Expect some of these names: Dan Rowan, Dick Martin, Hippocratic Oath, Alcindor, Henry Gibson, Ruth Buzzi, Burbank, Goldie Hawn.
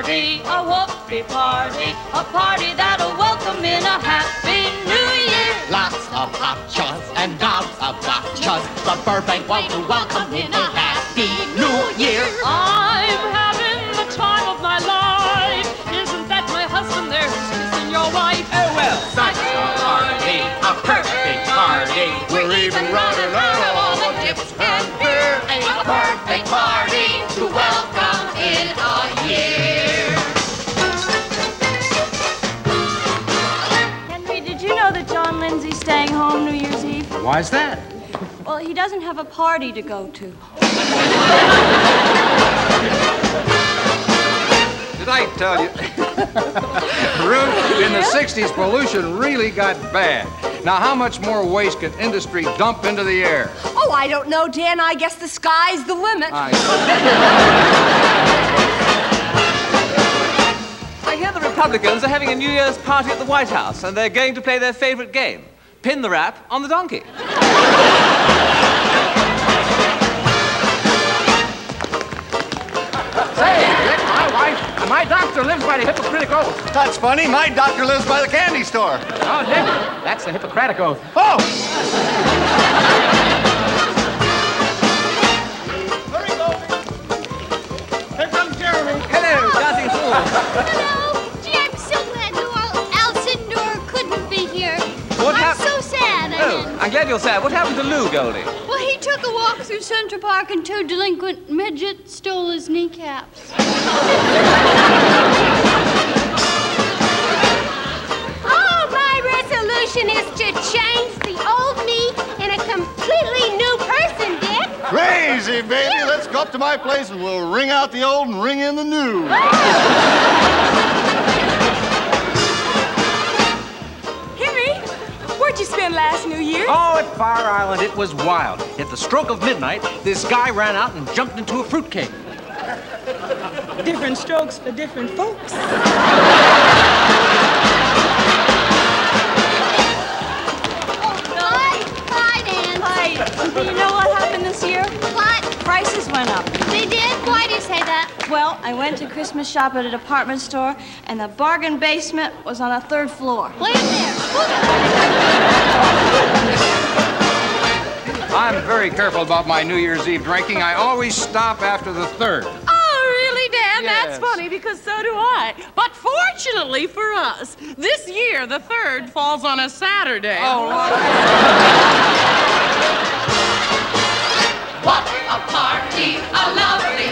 party, a whoopee party, a party that'll welcome in a happy new year. Lots of hotchas and gobs of gotchas, the Burbank way to welcome in a happy new year. I'm having the time of my life. Isn't that my husband there who's kissing your wife? Oh well, such a party, a perfect party. We're even running out of all the dips and beer. A perfect party to welcome in a year. Henry, did you know that John Lindsay's staying home New Year's Eve? Why's that? Well, he doesn't have a party to go to. Did I tell you? Ruth, in the 60s, pollution really got bad. Now, how much more waste can industry dump into the air? Oh, I don't know, Dan. I guess the sky's the limit. I hear the Republicans are having a New Year's party at the White House, and they're going to play their favorite game, pin the rap on the donkey. My doctor lives by the Hippocratic Oath. That's funny. My doctor lives by the candy store. Oh, Dick, that's the Hippocratic Oath. Oh! Hurry, Goldie. Here comes Jeremy. Hello, Jazzy Fool. Hello. Gee, I'm so glad Alcindor couldn't be here. I'm so sad. Oh, I'm glad you're sad. What happened to Lou, Goldie? Well, he took a walk through Central Park and two delinquent midgets stole his kneecaps. Oh, my resolution is to change the old me in a completely new person, Dick. Crazy, baby. Yeah. Let's go up to my place and we'll ring out the old and ring in the new. Henry, where'd you spend last New Year's? Oh, at Fire Island. It was wild. At the stroke of midnight, this guy ran out and jumped into a fruitcake. Different strokes for different folks. Hi, Dan. Hi. Do you know what happened this year? What? Prices went up. They did? Why do you say that? Well, I went to Christmas shop at a department store, and the bargain basement was on a 3rd floor. Wait there. I'm very careful about my New Year's Eve drinking. I always stop after the 3rd. Yes. That's funny, because so do I. But fortunately for us, this year the 3rd falls on a Saturday. Oh, what a party, a lovely